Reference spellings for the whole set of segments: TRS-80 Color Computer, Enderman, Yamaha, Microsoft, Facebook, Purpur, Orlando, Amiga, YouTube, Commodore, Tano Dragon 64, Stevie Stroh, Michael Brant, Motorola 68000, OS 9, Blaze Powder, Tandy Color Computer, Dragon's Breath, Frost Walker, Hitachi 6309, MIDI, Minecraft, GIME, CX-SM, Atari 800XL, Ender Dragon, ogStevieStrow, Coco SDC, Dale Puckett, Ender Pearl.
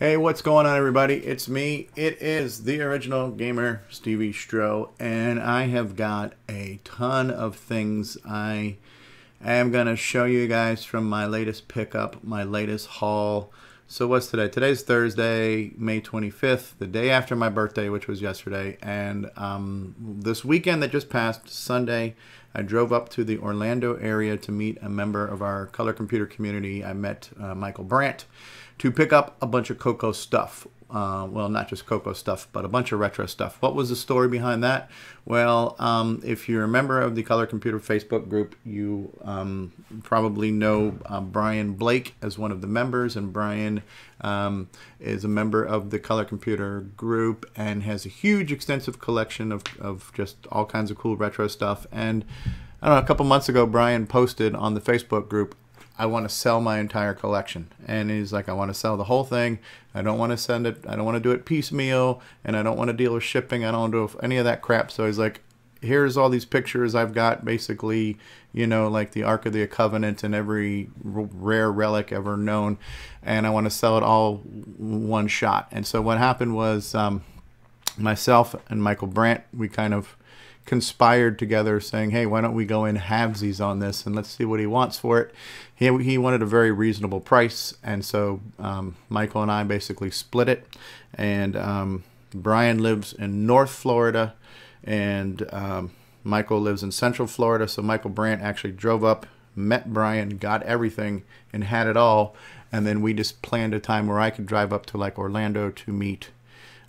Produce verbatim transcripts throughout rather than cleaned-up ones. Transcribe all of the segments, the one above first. Hey, what's going on, everybody? It's me. It is the original gamer, Stevie Stroh, and I have got a ton of things I am going to show you guys from my latest pickup, my latest haul. So what's today? Today's Thursday, May twenty-fifth, the day after my birthday, which was yesterday. And um, this weekend that just passed, Sunday, I drove up to the Orlando area to meet a member of our color computer community. I met uh, Michael Brant to pick up a bunch of Coco stuff. Uh, well, not just Coco stuff, but a bunch of retro stuff. What was the story behind that? Well, um, if you're a member of the Color Computer Facebook group, you um, probably know uh, Brian Blake as one of the members. And Brian um, is a member of the Color Computer group and has a huge, extensive collection of, of just all kinds of cool retro stuff. And I don't know, a couple months ago, Brian posted on the Facebook group, I want to sell my entire collection. And he's like, I want to sell the whole thing. I don't want to send it. I don't want to do it piecemeal. And I don't want to deal with shipping. I don't want to do any of that crap. So he's like, here's all these pictures I've got, basically, you know, like the Ark of the Covenant and every rare relic ever known. And I want to sell it all one shot. And so what happened was um, myself and Michael Brant, we kind of conspired together saying, hey, why don't we go in halvesies on this and let's see what he wants for it. He, he wanted a very reasonable price, and so um, Michael and I basically split it. And um, Brian lives in North Florida, and um, Michael lives in Central Florida, so Michael Brant actually drove up, met Brian, got everything, and had it all. And then we just planned a time where I could drive up to like Orlando to meet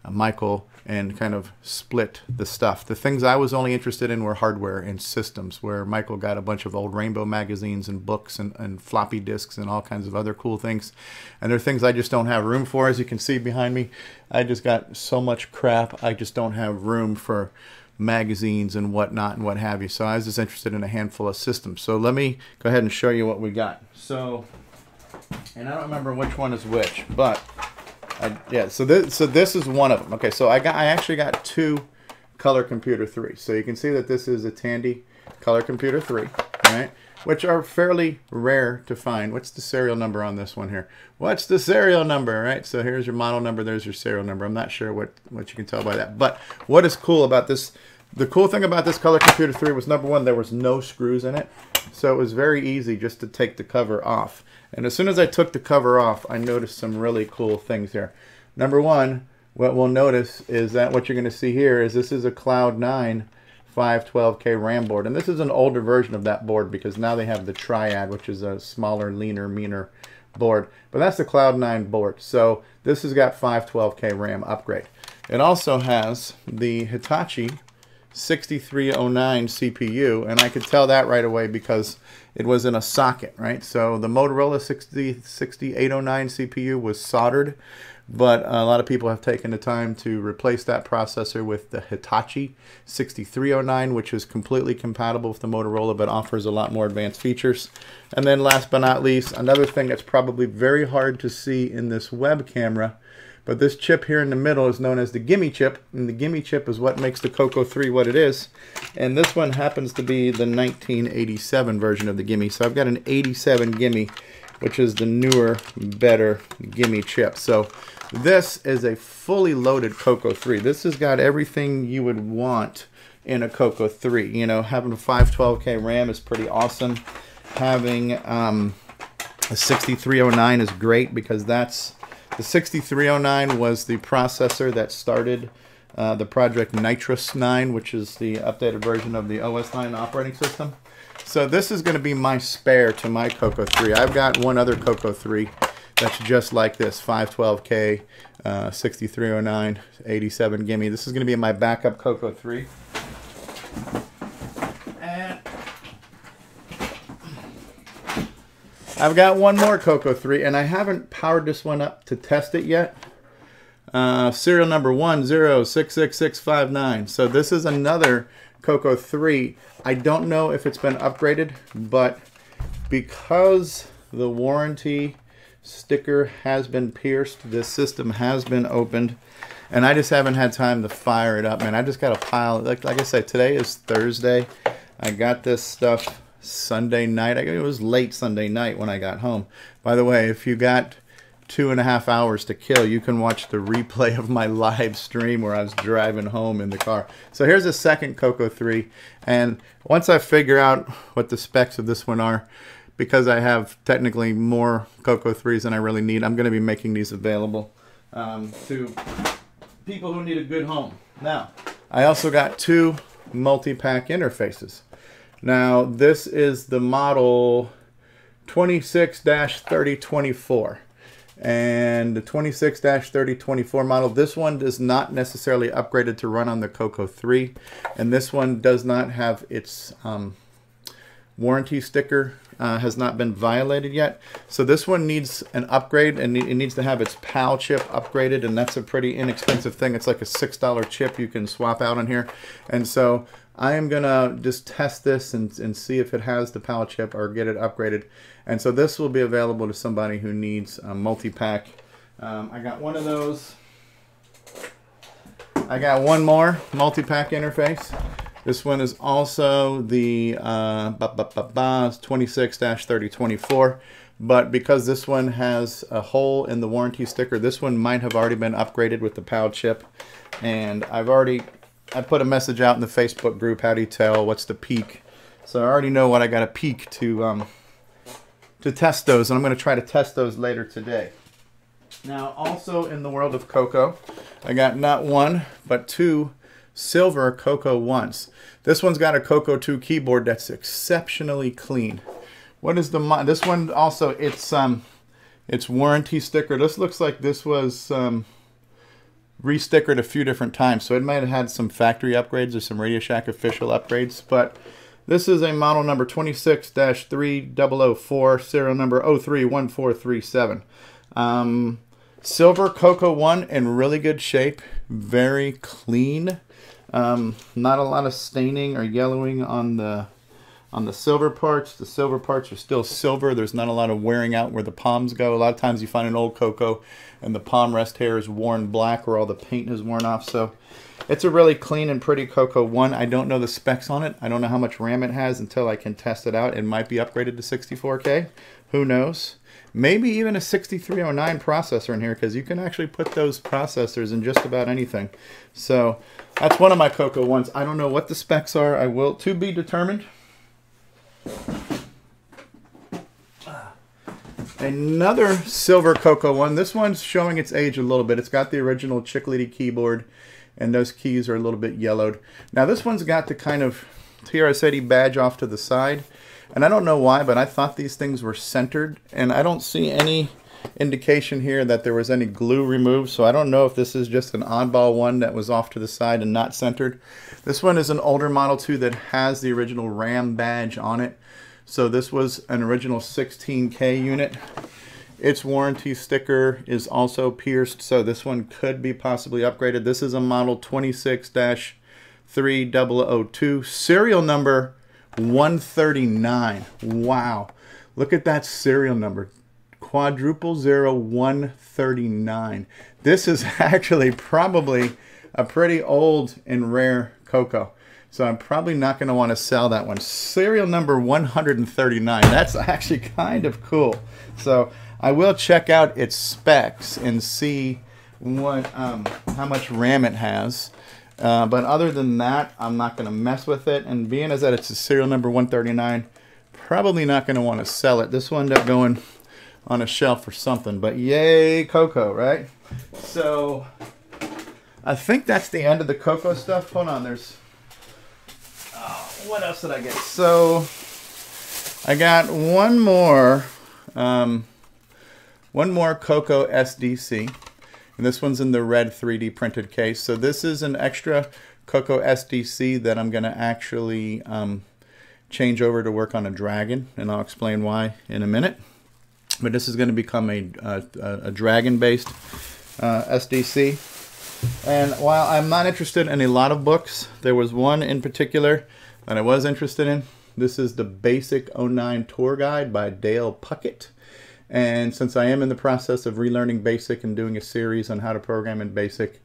uh, Michael and kind of split the stuff. The things I was only interested in were hardware and systems, where Michael got a bunch of old Rainbow magazines and books and, and floppy disks and all kinds of other cool things. And they're things I just don't have room for. As you can see behind me, I just got so much crap. I just don't have room for magazines and whatnot and what have you. So I was just interested in a handful of systems. So let me go ahead and show you what we got. So, and I don't remember which one is which, but I, yeah, so this, so this is one of them. Okay, so I got I actually got two Color Computer three. So you can see that this is a Tandy Color Computer three, right? Which are fairly rare to find. What's the serial number on this one here? What's the serial number, right? So here's your model number, there's your serial number. I'm not sure what, what you can tell by that. But what is cool about this, the cool thing about this Color Computer three was, number one, there was no screws in it. So it was very easy just to take the cover off. And as soon as I took the cover off, I noticed some really cool things here. Number one, what we'll notice is that what you're going to see here is this is a Cloud Nine five twelve K RAM board. And this is an older version of that board because now they have the Triad, which is a smaller, leaner, meaner board. But that's the Cloud Nine board. So this has got five twelve K RAM upgrade. It also has the Hitachi sixty-three oh nine C P U, and I could tell that right away because it was in a socket, right? So the Motorola sixty-eight oh nine C P U was soldered, but a lot of people have taken the time to replace that processor with the Hitachi sixty-three oh nine, which is completely compatible with the Motorola but offers a lot more advanced features. And then last but not least, another thing that's probably very hard to see in this web camera, but this chip here in the middle is known as the GIME chip, and the GIME chip is what makes the Coco three what it is. And this one happens to be the nineteen eighty-seven version of the GIME. So I've got an eighty-seven GIME, which is the newer, better GIME chip. So this is a fully loaded Coco three. This has got everything you would want in a Coco three. You know, having a five twelve K RAM is pretty awesome. Having um, a sixty-three oh nine is great because that's, the sixty-three oh nine was the processor that started uh, the project NitrOS nine, which is the updated version of the O S nine operating system. So this is going to be my spare to my Coco three. I've got one other Coco three that's just like this, five twelve K, uh, sixty-three oh nine, eighty-seven Gimme. This is going to be my backup Coco three. And I've got one more Coco three, and I haven't powered this one up to test it yet. Uh, serial number one zero six six six five nine. So this is another Coco three. I don't know if it's been upgraded, but because the warranty sticker has been pierced, this system has been opened, and I just haven't had time to fire it up, man. I just got a pile. Like, like I said, today is Thursday. I got this stuff Sunday night. I, it was late Sunday night when I got home. By the way, if you got two and a half hours to kill, you can watch the replay of my live stream where I was driving home in the car. So here's a second Coco three, and once I figure out what the specs of this one are, because I have technically more Coco threes than I really need, I'm going to be making these available um, to people who need a good home. Now, I also got two multi-pack interfaces. Now, this is the model twenty-six dash thirty twenty-four. And the twenty-six dash thirty twenty-four model, this one is not necessarily upgraded to run on the Coco three, and this one does not have its um, warranty sticker, uh, has not been violated yet. So this one needs an upgrade, and it needs to have its PAL chip upgraded, and that's a pretty inexpensive thing. It's like a six dollar chip you can swap out on here. And so I am gonna just test this and, and see if it has the PAL chip or get it upgraded. And so this will be available to somebody who needs a multi-pack. Um, I got one of those. I got one more multi-pack interface. This one is also the uh, twenty-six dash thirty twenty-four, but because this one has a hole in the warranty sticker, this one might have already been upgraded with the PAL chip. And I've already, I put a message out in the Facebook group, how do you tell, what's the peak? So I already know what I got a peak to, um, to test those, and I'm going to try to test those later today. Now, also in the world of Coco, I got not one, but two silver Coco ones. This one's got a Coco two keyboard that's exceptionally clean. What is the, this one also, it's, um, it's warranty sticker. This looks like this was, um, re-stickered a few different times, so it might have had some factory upgrades or some Radio Shack official upgrades, but this is a model number twenty-six dash thirty oh four, serial number oh three one four three seven. Um, silver Coco one in really good shape, very clean. Um, not a lot of staining or yellowing on the on the silver parts. The silver parts are still silver. There's not a lot of wearing out where the palms go. A lot of times you find an old Coco and the palm rest here is worn black where all the paint has worn off. So it's a really clean and pretty Coco one. I don't know the specs on it. I don't know how much RAM it has until I can test it out. It might be upgraded to sixty-four K. Who knows? Maybe even a sixty-three oh nine processor in here, because you can actually put those processors in just about anything. So that's one of my Coco ones. I don't know what the specs are. I will, to be determined. Another silver Coco one. This one's showing its age a little bit. It's got the original chiclety keyboard, and those keys are a little bit yellowed. Now this one's got the kind of T R S eighty badge off to the side, and I don't know why, but I thought these things were centered, and I don't see any indication here that there was any glue removed, so I don't know if this is just an oddball one that was off to the side and not centered. This one is an older model too that has the original RAM badge on it. So this was an original sixteen K unit. Its warranty sticker is also pierced, so this one could be possibly upgraded. This is a model twenty-six dash thirty oh two, serial number one thirty-nine. Wow, look at that serial number. Quadruple zero one thirty-nine. This is actually probably a pretty old and rare Coco, so I'm probably not going to want to sell that one. Serial number one hundred thirty-nine. That's actually kind of cool. So I will check out its specs and see what um, how much RAM it has. Uh, but other than that, I'm not going to mess with it. And being as that it's a serial number one thirty-nine, probably not going to want to sell it. This will end up going on a shelf or something, but yay Coco, right? So I think that's the end of the Coco stuff. Hold on, there's, oh, what else did I get? So I got one more, um, one more Coco S D C, and this one's in the red three D printed case. So this is an extra Coco S D C that I'm gonna actually um, change over to work on a Dragon, and I'll explain why in a minute. But this is going to become a, uh, a Dragon-based uh, S D C. And while I'm not interested in a lot of books, there was one in particular that I was interested in. This is the BASIC oh nine Tour Guide by Dale Puckett. And since I am in the process of relearning BASIC and doing a series on how to program in BASIC,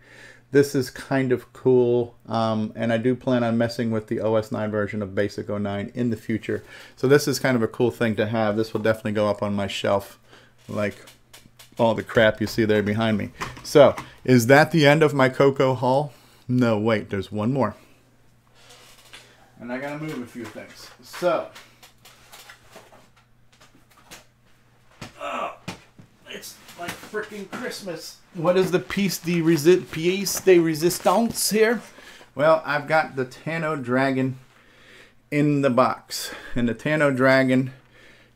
this is kind of cool, um, and I do plan on messing with the O S nine version of BASIC oh nine in the future. So this is kind of a cool thing to have. This will definitely go up on my shelf like all the crap you see there behind me. So, is that the end of my Coco haul? No, wait, there's one more. And I gotta move a few things. So, oh, it's like freaking Christmas. What is the piece de, resi piece de resistance here? Well, I've got the Tano Dragon in the box. And the Tano Dragon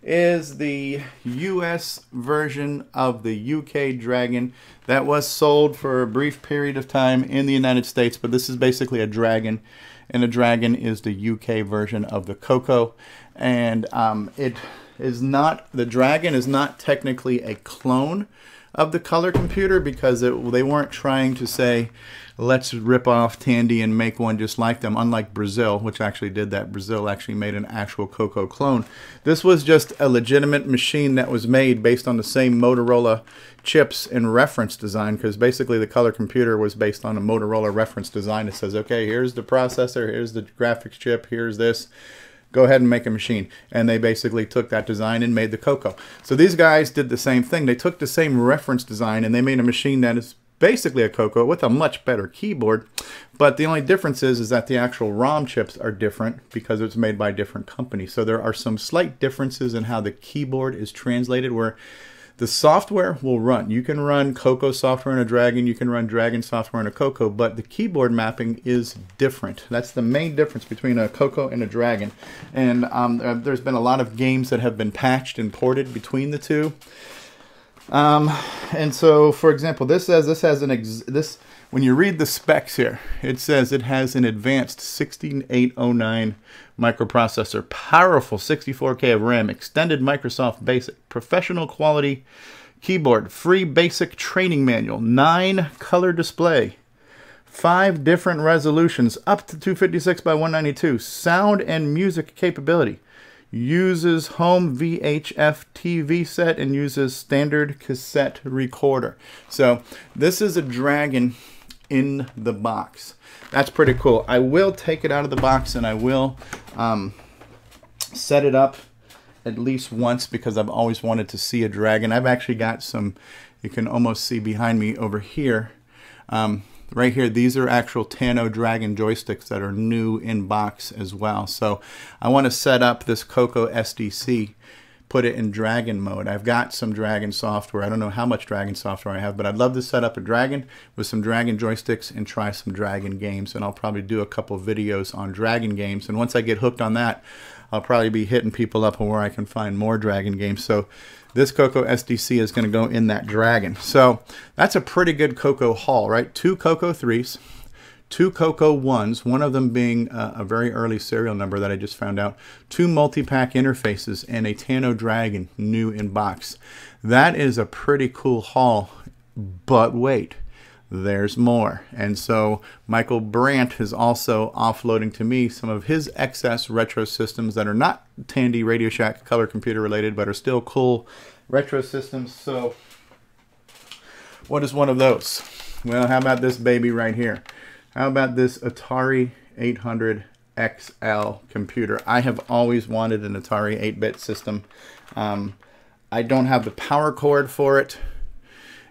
is the U S version of the U K Dragon that was sold for a brief period of time in the United States, but this is basically a Dragon, and the Dragon is the U K version of the Coco, and um, it is not, the Dragon is not technically a clone of the Color Computer, because it, they weren't trying to say, let's rip off Tandy and make one just like them, unlike Brazil, which actually did that. Brazil actually made an actual Coco clone. This was just a legitimate machine that was made based on the same Motorola chips and reference design, because basically the Color Computer was based on a Motorola reference design that says, okay, here's the processor, here's the graphics chip, here's this. Go ahead and make a machine. And they basically took that design and made the Coco. So these guys did the same thing. They took the same reference design and they made a machine that is basically a Coco with a much better keyboard. But the only difference is, is that the actual ROM chips are different because it's made by a different company. So there are some slight differences in how the keyboard is translated, where the software will run. You can run Coco software in a Dragon, you can run Dragon software in a Coco, but the keyboard mapping is different. That's the main difference between a Coco and a Dragon. And um, there's been a lot of games that have been patched and ported between the two. Um, and so, for example, this says, this has an, ex this, when you read the specs here, it says it has an advanced sixty-eight oh nine microprocessor, powerful sixty-four K of RAM, extended Microsoft BASIC, professional quality keyboard, free BASIC training manual, nine color display, five different resolutions, up to two fifty-six by one ninety-two, sound and music capability. Uses home V H F T V set and uses standard cassette recorder. So this is a Dragon in the box. That's pretty cool. I will take it out of the box and I will um, set it up at least once, because I've always wanted to see a Dragon. I've actually got some, you can almost see behind me over here. Um, Right here, these are actual Tano Dragon joysticks that are new in box as well. So I want to set up this Coco S D C, put it in Dragon mode. I've got some Dragon software. I don't know how much Dragon software I have, but I'd love to set up a Dragon with some Dragon joysticks and try some Dragon games. And I'll probably do a couple videos on Dragon games. And once I get hooked on that, I'll probably be hitting people up on where I can find more Dragon games. So this Coco S D C is going to go in that Dragon. So that's a pretty good Coco haul, right? Two Coco threes, two Coco ones, one of them being a, a very early serial number that I just found out, two multi-pack interfaces, and a Tano Dragon new in box. That is a pretty cool haul, but wait. There's more. And so Michael Brant is also offloading to me some of his excess retro systems that are not Tandy, Radio Shack, Color Computer related, but are still cool retro systems. So what is one of those? Well, how about this baby right here? How about this Atari eight hundred X L computer? I have always wanted an Atari eight bit system. Um, I don't have the power cord for it.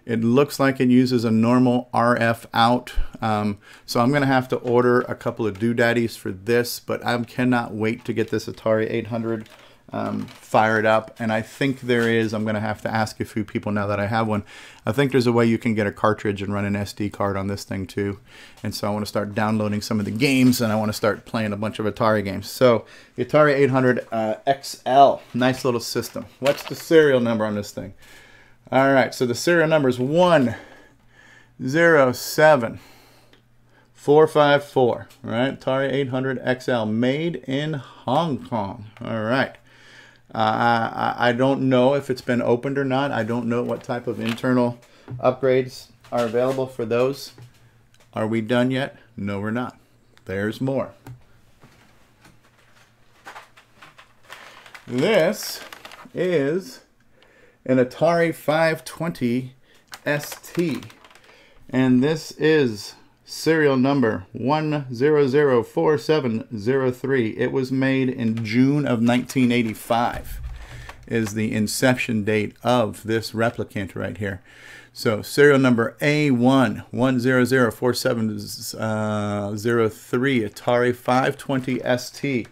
It looks like it uses a normal R F out. Um, so I'm gonna have to order a couple of doodaddies for this, but I cannot wait to get this Atari eight hundred um, fired up. And I think there is, I'm gonna have to ask a few people now that I have one. I think there's a way you can get a cartridge and run an S D card on this thing too. And so I wanna start downloading some of the games, and I wanna start playing a bunch of Atari games. So the Atari eight hundred uh, X L, nice little system. What's the serial number on this thing? All right, so the serial number is one zero seven four five four, all right? Atari eight hundred X L, made in Hong Kong, all right. Uh, I, I don't know if it's been opened or not. I don't know what type of internal upgrades are available for those. Are we done yet? No, we're not. There's more. This is an Atari five twenty S T, and this is serial number one zero zero four seven zero three. It was made in June of nineteen eighty-five, is the inception date of this replicant right here. So serial number A one one zero zero four seven zero three, Atari five twenty S T.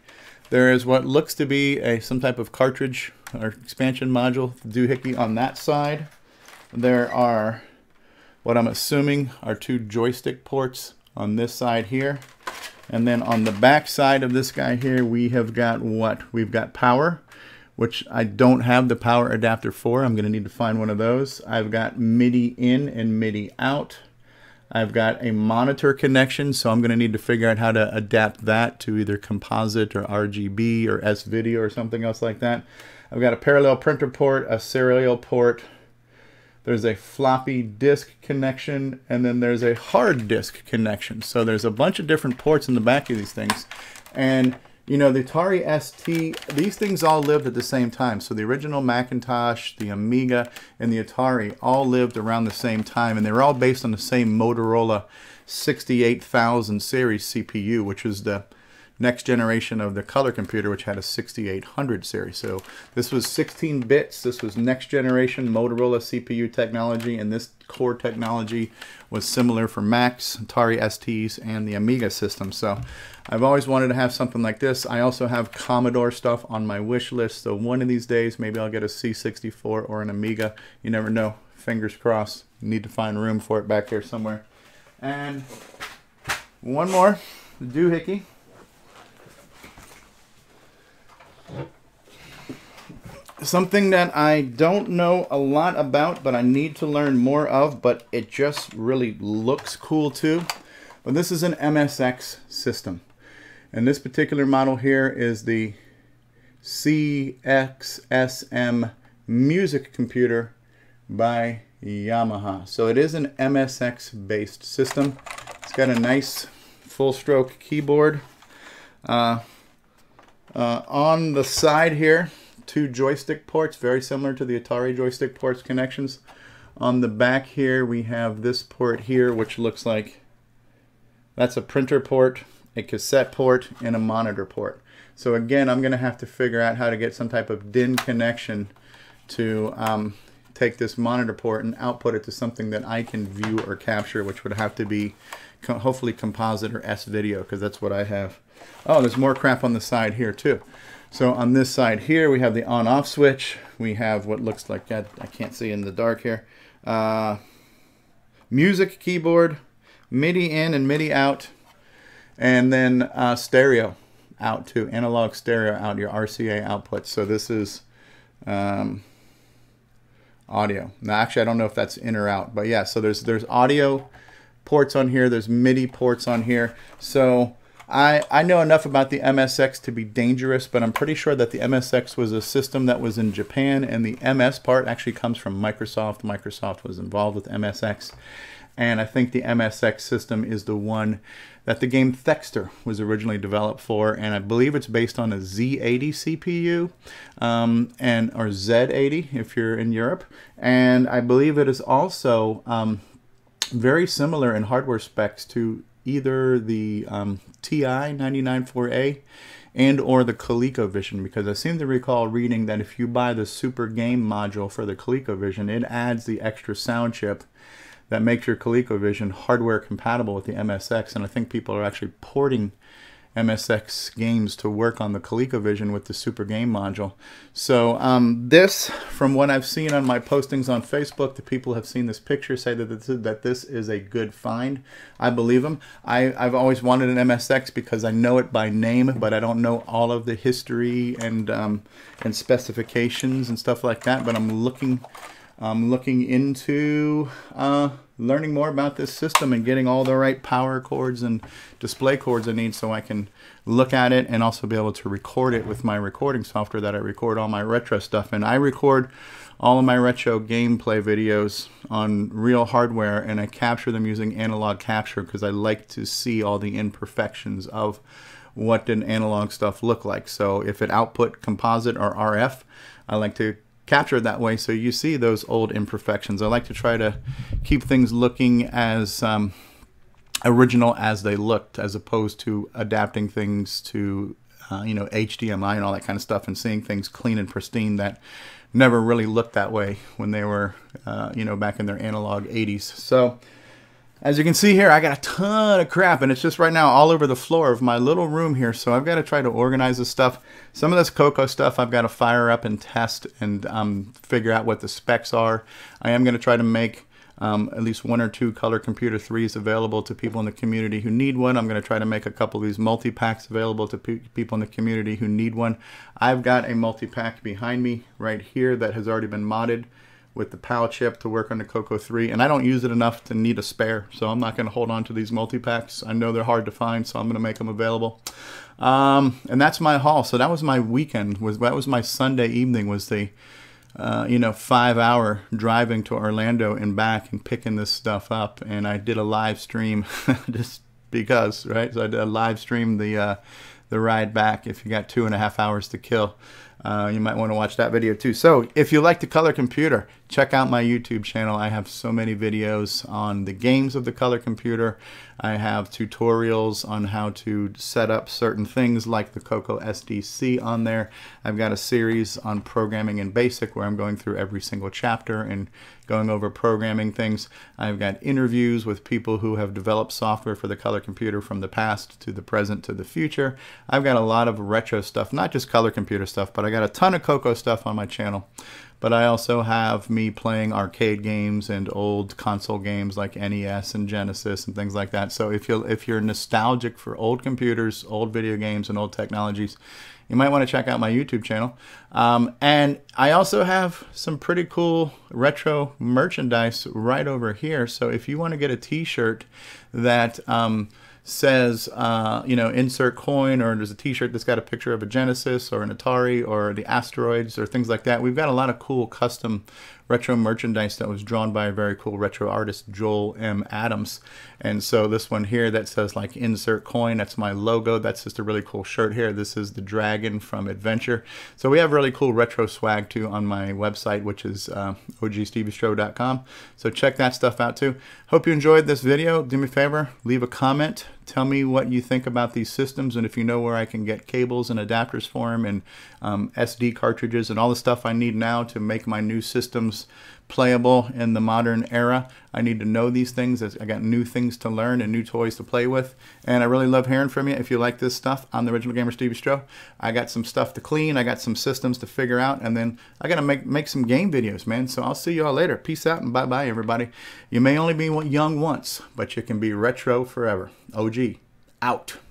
There is what looks to be a some type of cartridge or expansion module doohickey on that side. There are what I'm assuming are two joystick ports on this side here. And then on the back side of this guy here, we have got what? We've got power, which I don't have the power adapter for. I'm going to need to find one of those. I've got MIDI in and MIDI out. I've got a monitor connection, so I'm going to need to figure out how to adapt that to either composite or R G B or S video or something else like that. I've got a parallel printer port, a serial port. There's a floppy disk connection, and then there's a hard disk connection. So there's a bunch of different ports in the back of these things. And you know, the Atari S T, these things all lived at the same time. So the original Macintosh, the Amiga, and the Atari all lived around the same time, and they were all based on the same Motorola sixty-eight thousand series C P U, which was the next generation of the color computer, which had a sixty-eight hundred series. So this was sixteen bits. This was next generation Motorola C P U technology, and this core technology was similar for Macs, Atari S Ts, and the Amiga system. So I've always wanted to have something like this. I also have Commodore stuff on my wish list, so one of these days maybe I'll get a C sixty-four or an Amiga. You never know. Fingers crossed. Need to find room for it back here somewhere. And one more, the doohickey. Something that I don't know a lot about, but I need to learn more of, but it just really looks cool too. But well, this is an M S X system. And this particular model here is the C X S M music computer by Yamaha. So it is an M S X based system. It's got a nice full stroke keyboard. Uh, uh, on the side here, two joystick ports, very similar to the Atari joystick ports connections. On the back here, we have this port here, which looks like that's a printer port, a cassette port, and a monitor port. So again, I'm gonna have to figure out how to get some type of D I N connection to um, take this monitor port and output it to something that I can view or capture, which would have to be co hopefully composite or S video, because that's what I have. Oh, there's more crap on the side here too. So on this side here, we have the on-off switch. We have what looks like, I, I can't see in the dark here, uh, music keyboard, MIDI in and MIDI out, and then uh, stereo out too, analog stereo out, your R C A output. So this is um, audio. Now, actually, I don't know if that's in or out, but yeah, so there's, there's audio ports on here, there's MIDI ports on here. So I, I know enough about the M S X to be dangerous, but I'm pretty sure that the M S X was a system that was in Japan, and the M S part actually comes from Microsoft. Microsoft was involved with M S X, and I think the M S X system is the one that the game Thexter was originally developed for, and I believe it's based on a Z eighty C P U, um, and or Z eighty if you're in Europe, and I believe it is also um, very similar in hardware specs to either the um, T I ninety-nine four A and or the ColecoVision, because I seem to recall reading that if you buy the Super Game module for the ColecoVision, it adds the extra sound chip that makes your ColecoVision hardware compatible with the M S X, and I think people are actually porting M S X games to work on the ColecoVision with the Super Game module. So um, this, from what I've seen on my postings on Facebook, the people have seen this picture, say that this is, that this is a good find. I believe them. I, I've always wanted an M S X because I know it by name, but I don't know all of the history and um, and specifications and stuff like that. But I'm looking, I'm looking into Uh, learning more about this system and getting all the right power cords and display cords I need so I can look at it and also be able to record it with my recording software that I record all my retro stuff. And I record all of my retro gameplay videos on real hardware, and I capture them using analog capture because I like to see all the imperfections of what an analog stuff look like. So if it output composite or R F, I like to captured that way, so you see those old imperfections. I like to try to keep things looking as um, original as they looked, as opposed to adapting things to uh, you know, H D M I and all that kind of stuff, and seeing things clean and pristine that never really looked that way when they were, uh, you know, back in their analog eighties. So as you can see here, I got a ton of crap, and it's just right now all over the floor of my little room here. So I've got to try to organize this stuff. Some of this Coco stuff I've got to fire up and test and um, figure out what the specs are. I am going to try to make Um, at least one or two Color Computer threes available to people in the community who need one. I'm going to try to make a couple of these multi-packs available to pe people in the community who need one. I've got a multi-pack behind me right here that has already been modded with the PAL chip to work on the Coco three, and I don't use it enough to need a spare, so I'm not going to hold on to these multi-packs. I know they're hard to find, so I'm going to make them available. Um, and that's my haul. So that was my weekend. Was that was my Sunday evening, was the Uh, you know, five hour driving to Orlando and back and picking this stuff up. And I did a live stream just because, right? So I did a live stream the, uh, the ride back. If you got two and a half hours to kill, uh, you might want to watch that video too. So if you like the Color Computer, check out my YouTube channel. I have so many videos on the games of the Color Computer. I have tutorials on how to set up certain things like the Coco S D C on there. I've got a series on programming in BASIC where I'm going through every single chapter and going over programming things. I've got interviews with people who have developed software for the Color Computer from the past to the present to the future. I've got a lot of retro stuff, not just Color Computer stuff, but I got a ton of Coco stuff on my channel. But I also have me playing arcade games and old console games like N E S and Genesis and things like that. So if you're, if you're nostalgic for old computers, old video games, and old technologies, you might want to check out my YouTube channel. Um, and I also have some pretty cool retro merchandise right over here. So if you want to get a t-shirt that... Um, says, uh, you know, insert coin, or there's a t-shirt that's got a picture of a Genesis or an Atari or the Asteroids or things like that. We've got a lot of cool custom retro merchandise that was drawn by a very cool retro artist, Joel M. Adams. And so this one here that says like insert coin, that's my logo. That's just a really cool shirt here. This is the dragon from Adventure. So we have really cool retro swag too on my website, which is uh, o g steviestrow dot com. So check that stuff out too. Hope you enjoyed this video. Do me a favor, leave a comment. Tell me what you think about these systems, and if you know where I can get cables and adapters for them, and um, S D cartridges and all the stuff I need now to make my new systems playable in the modern era. I need to know these things. I got new things to learn and new toys to play with, and I really love hearing from you. If you like this stuff, I'm the original gamer, Stevie Stroh. I got some stuff to clean. I got some systems to figure out, and then I got to make, make some game videos, man. So I'll see you all later. Peace out and bye-bye, everybody. You may only be young once, but you can be retro forever. O G, out.